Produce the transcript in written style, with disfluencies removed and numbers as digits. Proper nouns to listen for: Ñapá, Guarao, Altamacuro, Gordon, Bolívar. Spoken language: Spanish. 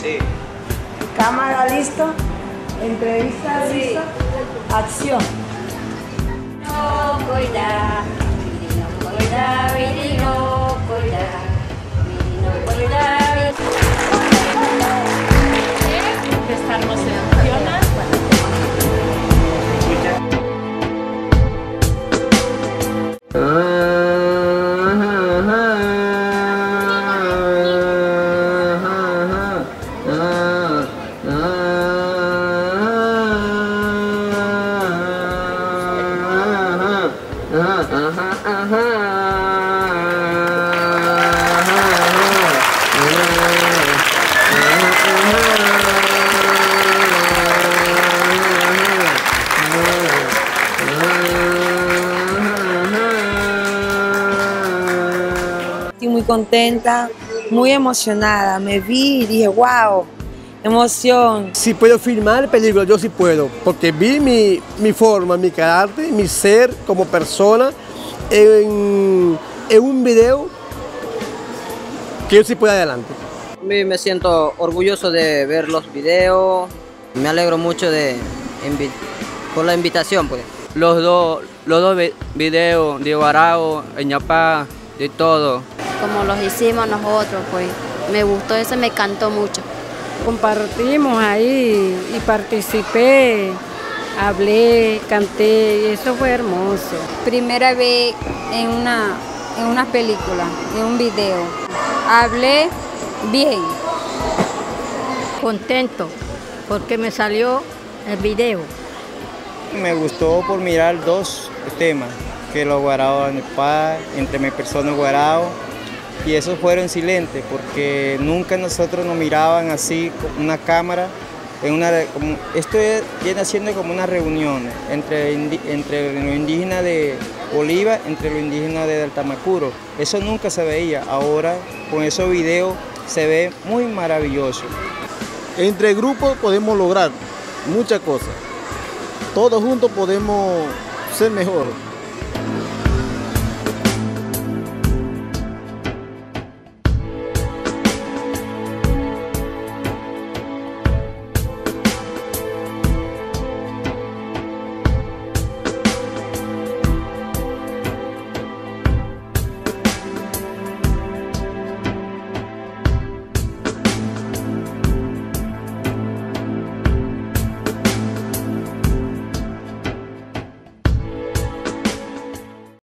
Sí. Cámara listo, entrevista listo, acción. Estoy muy contenta, muy emocionada, me vi y dije, wow, emoción. Si puedo filmar películas, yo sí puedo, porque vi mi forma, mi carácter, mi ser como persona en un video que yo sí puedo adelante. Me siento orgulloso de ver los videos, me alegro mucho por la invitación. Pues. Los dos videos de Guarao, Ñapá, de todo. Como los hicimos nosotros, pues me gustó eso, me encantó mucho. Compartimos ahí y participé, hablé, canté y eso fue hermoso. Primera vez en una película, en un video. Hablé bien. Contento porque me salió el video. Me gustó por mirar dos temas, que los guaraos entre mi persona guarao, y esos fueron silentes porque nunca nosotros nos miraban así con una cámara. Esto viene haciendo como unas reuniones entre los indígenas de Bolívar, entre los indígenas de Altamacuro. Eso nunca se veía, ahora con esos videos se ve muy maravilloso. Entre grupos podemos lograr muchas cosas, todos juntos podemos ser mejores.